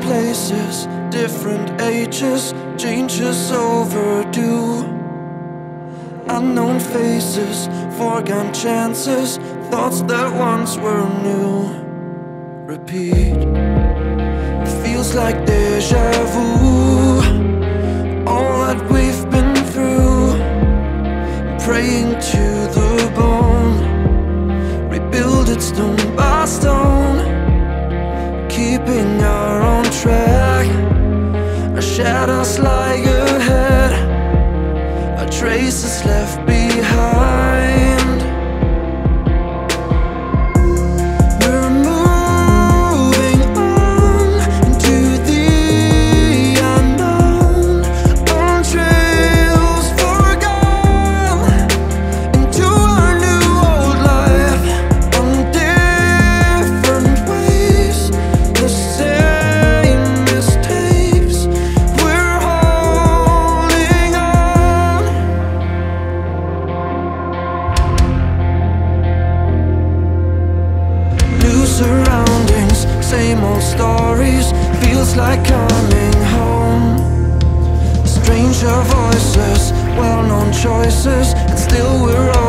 different places, different ages, changes overdue. Unknown faces, foregone chances, thoughts that once were new. Repeat. It feels like déjà vu, all that we've been through. Praying to the bone, rebuild it stone by stone. Keeping our own track, our shadows lie ahead, traces left behind. We're moving on into the unknown, on trails forgone, into our new old life, on different ways, the same mistakes we're holding on. Surroundings, same old stories, feels like coming home. Stranger voices, well-known choices, and still we're all